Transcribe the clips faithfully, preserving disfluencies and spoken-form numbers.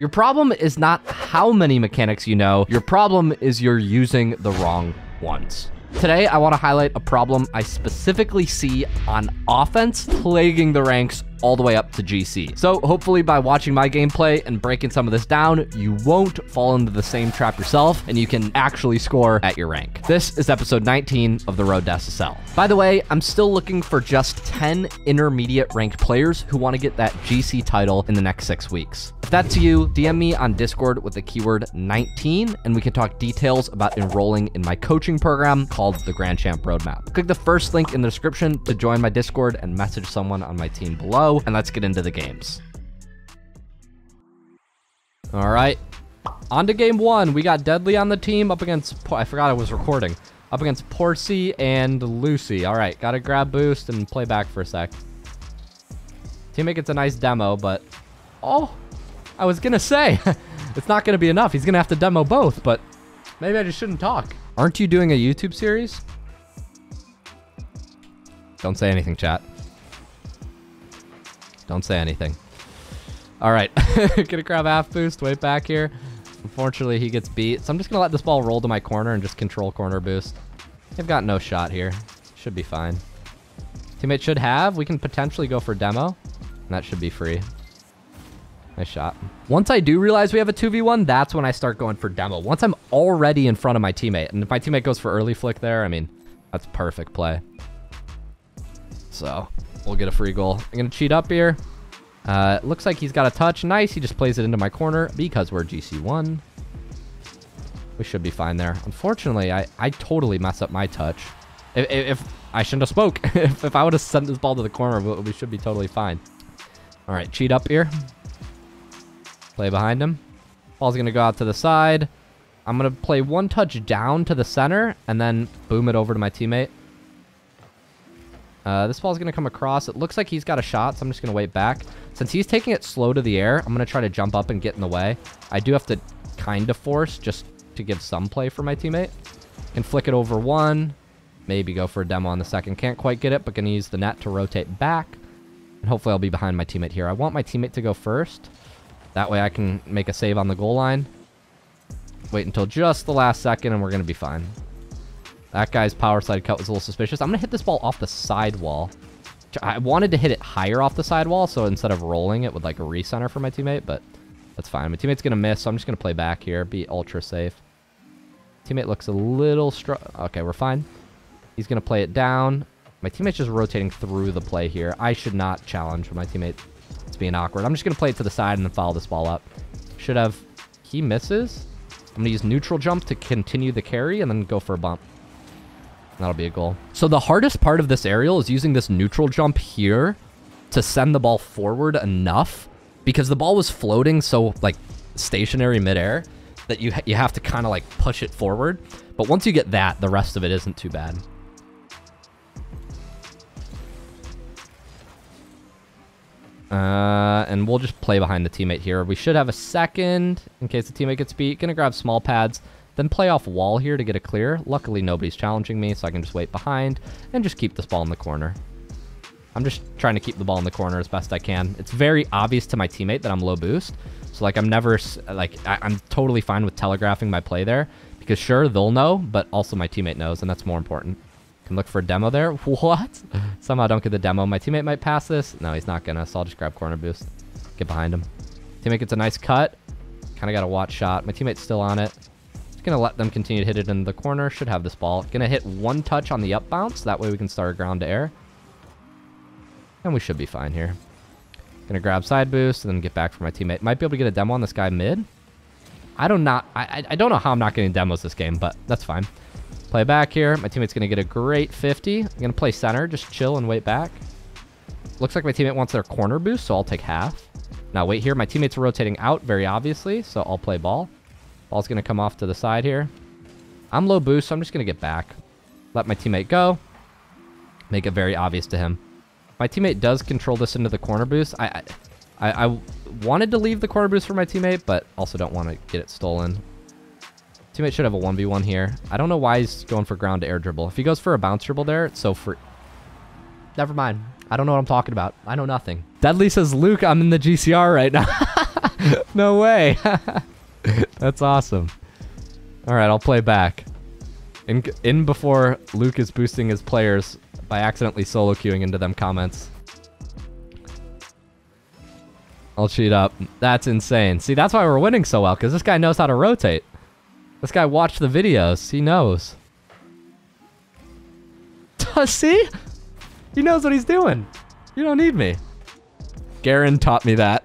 Your problem is not how many mechanics you know. Your problem is you're using the wrong ones. Today, I want to highlight a problem I specifically see on offense plaguing the ranks all the way up to G C. So hopefully by watching my gameplay and breaking some of this down, you won't fall into the same trap yourself and you can actually score at your rank. This is episode nineteen of The Road to S S L. By the way, I'm still looking for just ten intermediate ranked players who want to get that G C title in the next six weeks. If that's you, D M me on Discord with the keyword nineteen, and we can talk details about enrolling in my coaching program called The Grand Champ Roadmap. Click the first link in the description to join my Discord and message someone on my team below, and let's get into the games. All right, on to game one. We got Deadly on the team up against, I forgot I was recording, up against Porcy and Lucy. All right, got to grab boost and play back for a sec. Teammate gets a nice demo, but, oh, I was going to say, it's not going to be enough. He's going to have to demo both, but maybe I just shouldn't talk. Aren't you doing a YouTube series? Don't say anything, chat. Don't say anything. All right, gonna grab half boost, wait back here. Unfortunately, he gets beat. So I'm just gonna let this ball roll to my corner and just control corner boost. They've got no shot here. Should be fine. Teammate should have. We can potentially go for demo, and that should be free. Nice shot. Once I do realize we have a two v one, that's when I start going for demo. Once I'm already in front of my teammate, and if my teammate goes for early flick there, I mean, that's perfect play. So we'll get a free goal. I'm going to cheat up here. Uh, looks like he's got a touch. Nice. He just plays it into my corner because we're G C one. We should be fine there. Unfortunately, I, I totally mess up my touch. If, if, if I shouldn't have spoke. if, if I would have sent this ball to the corner, we should be totally fine. All right, cheat up here. Play behind him. Ball's going to go out to the side. I'm going to play one touch down to the center and then boom it over to my teammate. Uh, this ball's going to come across. It looks like he's got a shot, so I'm just going to wait back. Since he's taking it slow to the air, I'm going to try to jump up and get in the way. I do have to kind of force just to give some play for my teammate. Can flick it over one. Maybe go for a demo on the second. Can't quite get it, but going to use the net to rotate back. And hopefully I'll be behind my teammate here. I want my teammate to go first. That way I can make a save on the goal line. Wait until just the last second, and we're going to be fine. That guy's power slide cut was a little suspicious. I'm going to hit this ball off the sidewall. I wanted to hit it higher off the sidewall, so instead of rolling, it would like a recenter for my teammate, but that's fine. My teammate's going to miss, so I'm just going to play back here, be ultra safe. Teammate looks a little str... Okay, we're fine. He's going to play it down. My teammate's just rotating through the play here. I should not challenge my teammate. It's being awkward. I'm just going to play it to the side and then follow this ball up. Should have... He misses. I'm going to use neutral jump to continue the carry and then go for a bump. That'll be a goal. So the hardest part of this aerial is using this neutral jump here to send the ball forward enough, because the ball was floating so like stationary midair that you, ha you have to kind of like push it forward. But once you get that, the rest of it isn't too bad. Uh, and we'll just play behind the teammate here. We should have a second in case the teammate gets beat. Gonna grab small pads. Then play off wall here to get a clear. Luckily, nobody's challenging me, so I can just wait behind and just keep this ball in the corner. I'm just trying to keep the ball in the corner as best I can. It's very obvious to my teammate that I'm low boost. So, like, I'm never... Like, I, I'm totally fine with telegraphing my play there. Because, sure, they'll know, but also my teammate knows, and that's more important. Can look for a demo there. What? Somehow don't get the demo. My teammate might pass this. No, he's not gonna, so I'll just grab corner boost. Get behind him. Teammate gets a nice cut. Kind of got a watch shot. My teammate's still on it. Gonna let them continue to hit it in the corner. Should have this ball. Gonna hit one touch on the up bounce. That way we can start ground to air. And we should be fine here. Gonna grab side boost and then get back for my teammate. Might be able to get a demo on this guy mid. I don't not I I don't know how I'm not getting demos this game, but that's fine. Play back here. My teammate's gonna get a great fifty. I'm gonna play center, just chill and wait back. Looks like my teammate wants their corner boost, so I'll take half. Now wait here. My teammates are rotating out very obviously, so I'll play ball. Ball's going to come off to the side here. I'm low boost, so I'm just going to get back. Let my teammate go. Make it very obvious to him. My teammate does control this into the corner boost. I I, I wanted to leave the corner boost for my teammate, but also don't want to get it stolen. Teammate should have a one v one here. I don't know why he's going for ground to air dribble. If he goes for a bounce dribble there, it's so free. Never mind. I don't know what I'm talking about. I know nothing. Deadly says, Luke, I'm in the G C R right now. No way. That's awesome. All right, I'll play back. In, in before Luke is boosting his players by accidentally solo queuing into them comments. I'll cheat up. That's insane. See, that's why we're winning so well, because this guy knows how to rotate. This guy watched the videos. He knows. See? He knows what he's doing. You don't need me. Garen taught me that.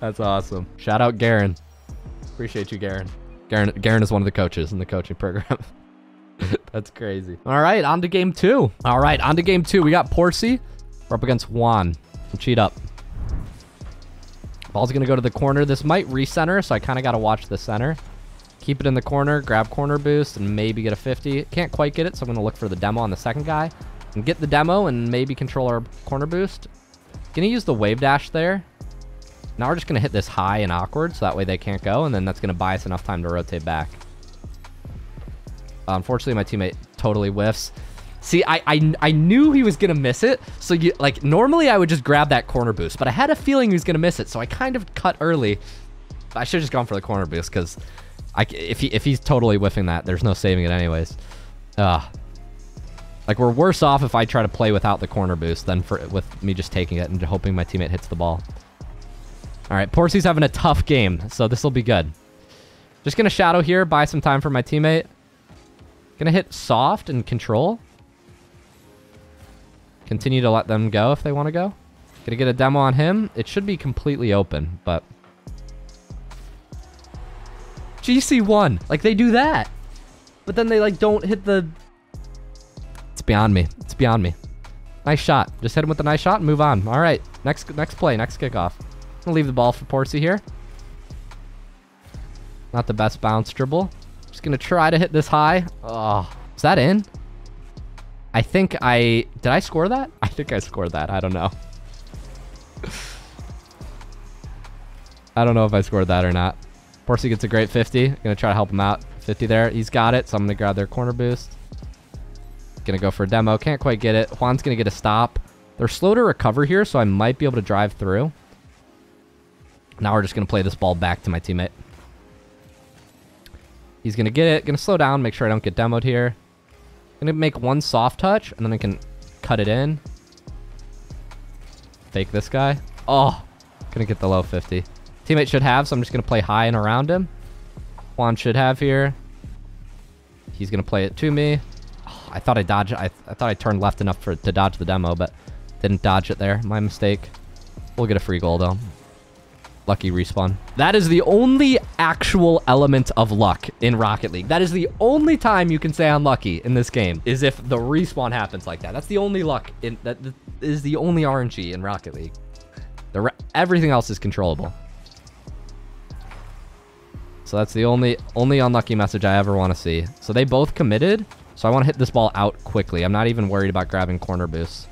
That's awesome. Shout out Garen. Appreciate you, Garen. Garen, Garen is one of the coaches in the coaching program. That's crazy. All right, on to game two. All right, on to game two. We got Porcy. We're up against Juan. We'll cheat up. Ball's going to go to the corner. This might recenter, so I kind of got to watch the center. Keep it in the corner, grab corner boost, and maybe get a fifty. Can't quite get it, so I'm going to look for the demo on the second guy. And get the demo and maybe control our corner boost. Going to use the wave dash there. Now we're just going to hit this high and awkward, so that way they can't go, and then that's going to buy us enough time to rotate back. Uh, unfortunately, my teammate totally whiffs. See, I, I, I knew he was going to miss it, so you, like normally I would just grab that corner boost, but I had a feeling he was going to miss it, so I kind of cut early. I should have just gone for the corner boost, because... I, if he if he's totally whiffing that, there's no saving it anyways. Uh, like we're worse off if I try to play without the corner boost than for with me just taking it and hoping my teammate hits the ball. All right, Porcy's having a tough game, so this will be good. Just gonna shadow here, buy some time for my teammate. Gonna hit soft and control. Continue to let them go if they want to go. Gonna get a demo on him. It should be completely open, but. G C one, like they do that, but then they like don't hit the. It's beyond me. It's beyond me. Nice shot. Just hit him with a nice shot and move on. All right, next next play, next kickoff. I'm gonna leave the ball for Porcy here. Not the best bounce dribble. Just gonna try to hit this high. Oh, is that in? I think I did. I score that. I think I scored that. I don't know. I don't know if I scored that or not. Porcy gets a great fifty. I'm gonna try to help him out. fifty there. He's got it, so I'm gonna grab their corner boost. Gonna go for a demo. Can't quite get it. Juan's gonna get a stop. They're slow to recover here, so I might be able to drive through. Now we're just gonna play this ball back to my teammate. He's gonna get it. Gonna slow down. Make sure I don't get demoed here. Gonna make one soft touch, and then I can cut it in. Fake this guy. Oh, gonna get the low fifty. Teammate should have, so I'm just going to play high and around him. Juan should have here. He's going to play it to me. Oh, I thought I dodged. I, I thought I turned left enough for to dodge the demo, but didn't dodge it there. My mistake. We'll get a free goal, though. Lucky respawn. That is the only actual element of luck in Rocket League. That is the only time you can say unlucky in this game, is if the respawn happens like that. That's the only luck. In, that is the only R N G in Rocket League. The re everything else is controllable. So that's the only only unlucky message I ever want to see. So they both committed. So I want to hit this ball out quickly. I'm not even worried about grabbing corner boosts.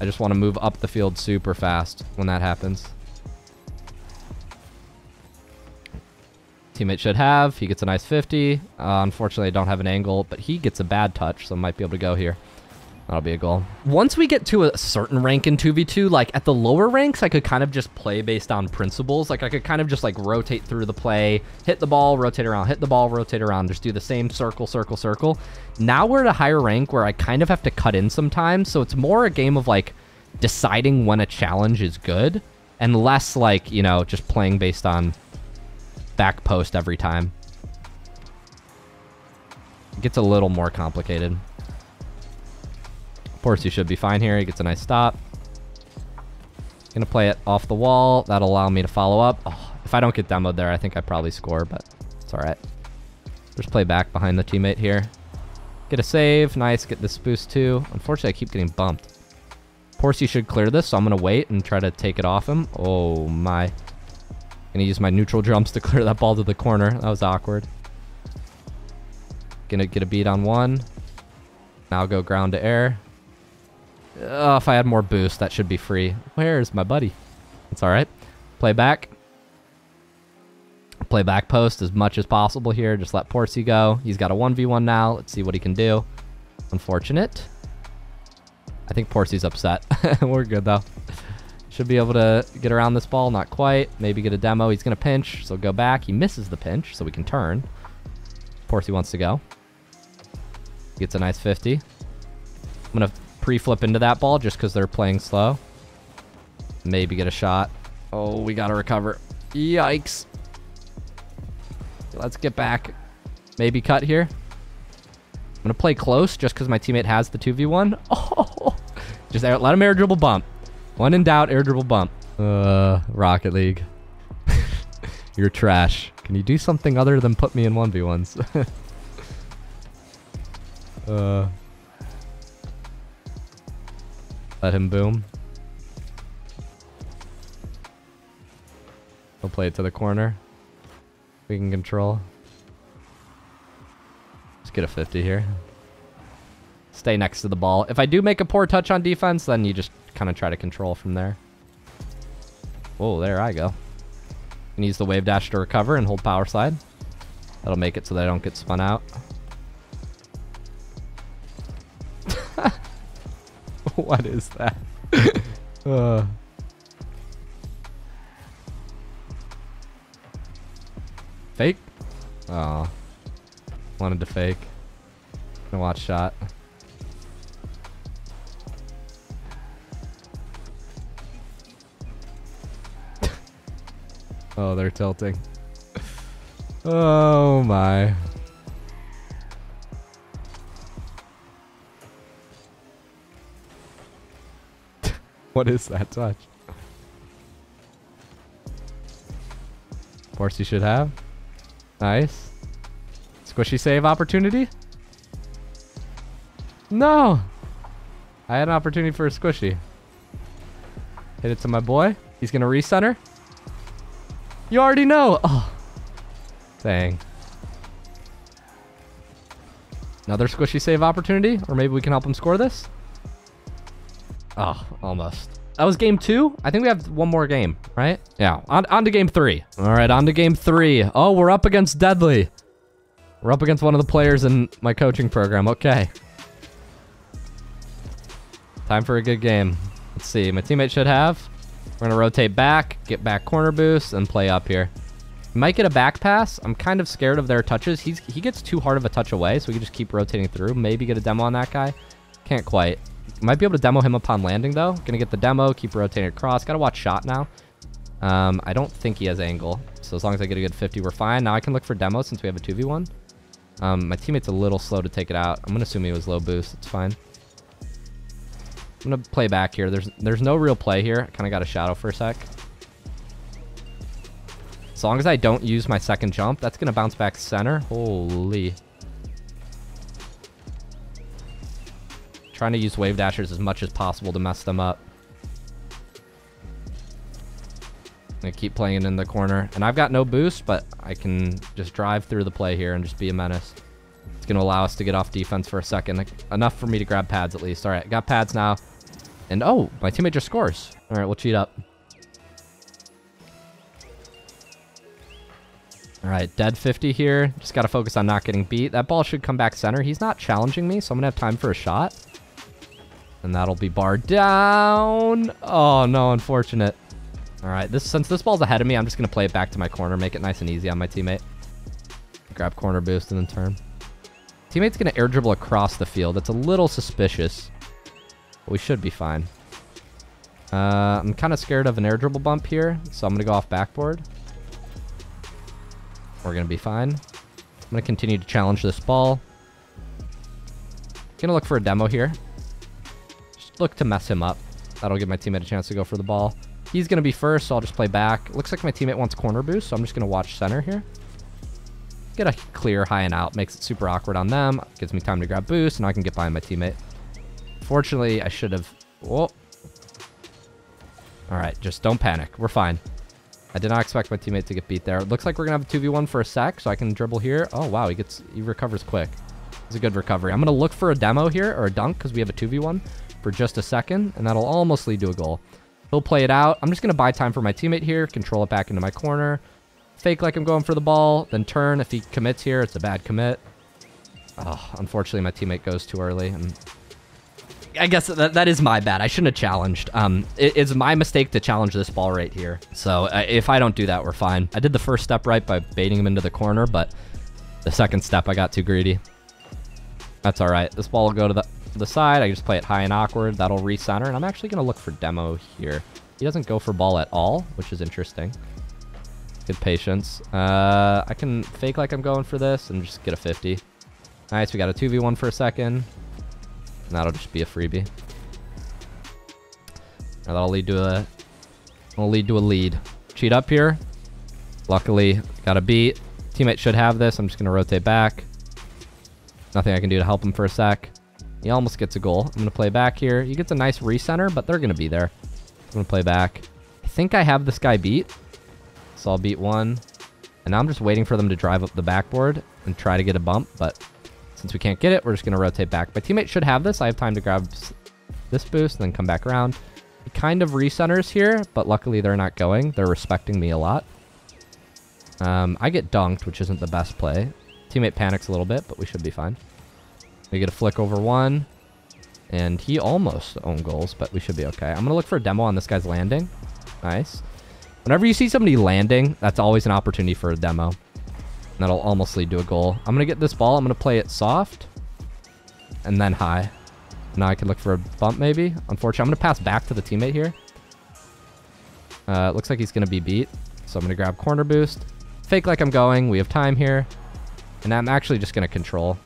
I just want to move up the field super fast when that happens. Teammate should have. He gets a nice fifty. Uh, unfortunately, I don't have an angle, but he gets a bad touch, so I might be able to go here. That'll be a goal. Once we get to a certain rank in two v two, like at the lower ranks, I could kind of just play based on principles. Like I could kind of just like rotate through the play, hit the ball, rotate around, hit the ball, rotate around, just do the same circle, circle, circle. Now we're at a higher rank where I kind of have to cut in sometimes. So it's more a game of like deciding when a challenge is good and less like, you know, just playing based on back post every time. It gets a little more complicated. Porcy should be fine here. He gets a nice stop. Gonna play it off the wall. That'll allow me to follow up. Oh, if I don't get demoed there, I think I probably score, but it's all right. Just play back behind the teammate here. Get a save. Nice. Get this boost too. Unfortunately, I keep getting bumped. Porcy should clear this, so I'm gonna wait and try to take it off him. Oh my. Gonna use my neutral jumps to clear that ball to the corner. That was awkward. Gonna get a beat on one. Now go ground to air. Oh, if I had more boost, that should be free. Where's my buddy? It's all right. Play back. Play back post as much as possible here. Just let Porcy go. He's got a one v one now. Let's see what he can do. Unfortunate. I think Porcy's upset. We're good, though. Should be able to get around this ball. Not quite. Maybe get a demo. He's going to pinch, so go back. He misses the pinch, so we can turn. Porcy wants to go. Gets a nice fifty. I'm going to pre-flip into that ball just because they're playing slow. Maybe get a shot. Oh, we got to recover. Yikes. Let's get back. Maybe cut here. I'm going to play close just because my teammate has the two v one. Oh, just let him air dribble bump. When in doubt, air dribble bump. Uh, Rocket League. You're trash. Can you do something other than put me in one v ones? uh, let him boom. He'll play it to the corner. We can control. Let's get a fifty here. Stay next to the ball. If I do make a poor touch on defense, then you just kind of try to control from there. Oh, there I go. And use the wave dash to recover and hold power slide. That'll make it so they don't get spun out. What is that? uh. Fake? Oh. Wanted to fake. Gonna watch shot. Oh, they're tilting. Oh my. What is that touch? Porcy should have. Nice. Squishy save opportunity? No! I had an opportunity for a squishy. Hit it to my boy. He's gonna recenter. You already know. Oh, dang. Another squishy save opportunity, or maybe we can help him score this. Oh, almost. That was game two. I think we have one more game, right? Yeah. On, on to game three. All right, on to game three. Oh, we're up against Deadly. We're up against one of the players in my coaching program. Okay. Time for a good game. Let's see. My teammate should have. We're going to rotate back, get back corner boost, and play up here. We might get a back pass. I'm kind of scared of their touches. He's, he gets too hard of a touch away, so we can just keep rotating through. Maybe get a demo on that guy. Can't quite. Might be able to demo him upon landing, though. Going to get the demo, keep rotating across. Got to watch shot now. Um, I don't think he has angle, so as long as I get a good fifty, we're fine. Now I can look for demo since we have a two v one. Um, my teammate's a little slow to take it out. I'm going to assume he was low boost. It's fine. I'm gonna play back here. There's there's no real play here. I kind of got a shadow for a sec. As long as I don't use my second jump, that's gonna bounce back center. Holy. Trying to use wave dashers as much as possible to mess them up. I'm gonna keep playing it in the corner. And I've got no boost, but I can just drive through the play here and just be a menace. It's going to allow us to get off defense for a second. Enough for me to grab pads at least. All right, got pads now. And oh, my teammate just scores. All right, we'll cheat up. All right, dead fifty here. Just got to focus on not getting beat. That ball should come back center. He's not challenging me, so I'm going to have time for a shot. And that'll be barred down. Oh, no, unfortunate. All right, this since this ball's ahead of me, I'm just going to play it back to my corner, make it nice and easy on my teammate. Grab corner boost and then turn. Teammate's going to air dribble across the field. That's a little suspicious. But we should be fine. Uh, I'm kind of scared of an air dribble bump here, so I'm going to go off backboard. We're going to be fine. I'm going to continue to challenge this ball. Going to look for a demo here. Just look to mess him up. That'll give my teammate a chance to go for the ball. He's going to be first, so I'll just play back. Looks like my teammate wants corner boost, so I'm just going to watch center here. Get a clear high and out. Makes it super awkward on them. Gives me time to grab boost, and I can get behind my teammate. Fortunately, I should have... Whoa. All right, just don't panic. We're fine. I did not expect my teammate to get beat there. It looks like we're going to have a two v one for a sec, so I can dribble here. Oh, wow, he gets he recovers quick. It's a good recovery. I'm going to look for a demo here, or a dunk, because we have a two v one for just a second, and that'll almost lead to a goal. He'll play it out. I'm just going to buy time for my teammate here, control it back into my corner. Fake like I'm going for the ball, then turn. If he commits here, it's a bad commit. Oh, unfortunately, my teammate goes too early. And I guess that, that is my bad. I shouldn't have challenged. Um, it, it's my mistake to challenge this ball right here. So uh, if I don't do that, we're fine. I did the first step right by baiting him into the corner, but the second step, I got too greedy. That's all right. This ball will go to the, the side. I just play it high and awkward. That'll recenter, and I'm actually going to look for demo here. He doesn't go for ball at all, which is interesting. Good patience. Uh, I can fake like I'm going for this and just get a fifty. Nice. We got a two v one for a second. And that'll just be a freebie. Now that'll lead to a, that'll lead to a lead. Cheat up here. Luckily, got a beat. Teammate should have this. I'm just going to rotate back. Nothing I can do to help him for a sec. He almost gets a goal. I'm going to play back here. He gets a nice recenter, but they're going to be there. I'm going to play back. I think I have this guy beat. So I'll beat one. And now I'm just waiting for them to drive up the backboard and try to get a bump. But since we can't get it, we're just going to rotate back. My teammate should have this. I have time to grab this boost and then come back around. He kind of recenters here, but luckily they're not going. They're respecting me a lot. Um, I get dunked, which isn't the best play. Teammate panics a little bit, but we should be fine. We get a flick over one. And he almost own goals, but we should be okay. I'm going to look for a demo on this guy's landing. Nice. Whenever you see somebody landing, that's always an opportunity for a demo. And that'll almost lead to a goal. I'm going to get this ball. I'm going to play it soft. And then high. Now I can look for a bump maybe. Unfortunately, I'm going to pass back to the teammate here. Uh, looks like he's going to be beat. So I'm going to grab corner boost. Fake like I'm going. We have time here. And I'm actually just going to control.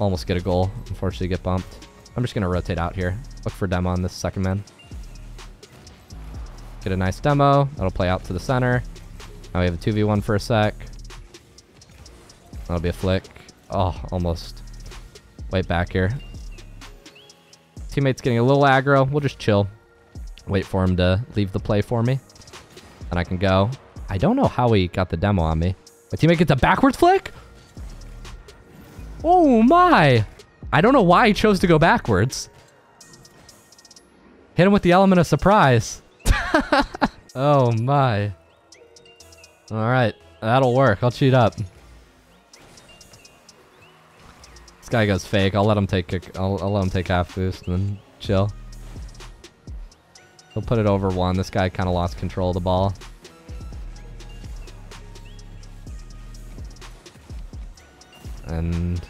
Almost get a goal. Unfortunately, get bumped. I'm just going to rotate out here. Look for demo on this second man. Get a nice demo. That'll play out to the center. Now we have a two v one for a sec. That'll be a flick. Oh, almost. Wait back here. Teammate's getting a little aggro. We'll just chill. Wait for him to leave the play for me. And I can go. I don't know how he got the demo on me. My teammate gets a backwards flick? Oh my! I don't know why he chose to go backwards. Hit him with the element of surprise. Oh my. Alright, that'll work. I'll cheat up. This guy goes fake. I'll let him take kick. I'll, I'll let him take half boost and then chill. He'll put it over one. This guy kind of lost control of the ball. And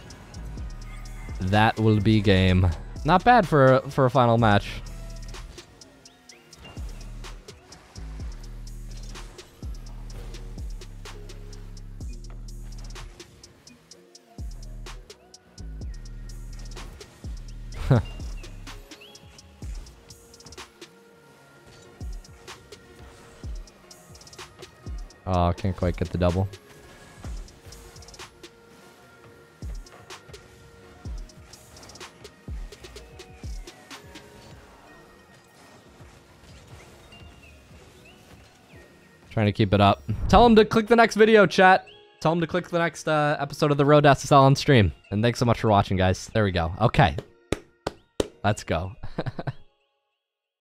that will be game. Not bad for, for a final match. Oh, can't quite get the double. Trying to keep it up. Tell them to click the next video, chat. Tell them to click the next uh, episode of The Road to S S L on stream. And thanks so much for watching, guys. There we go. Okay. Let's go.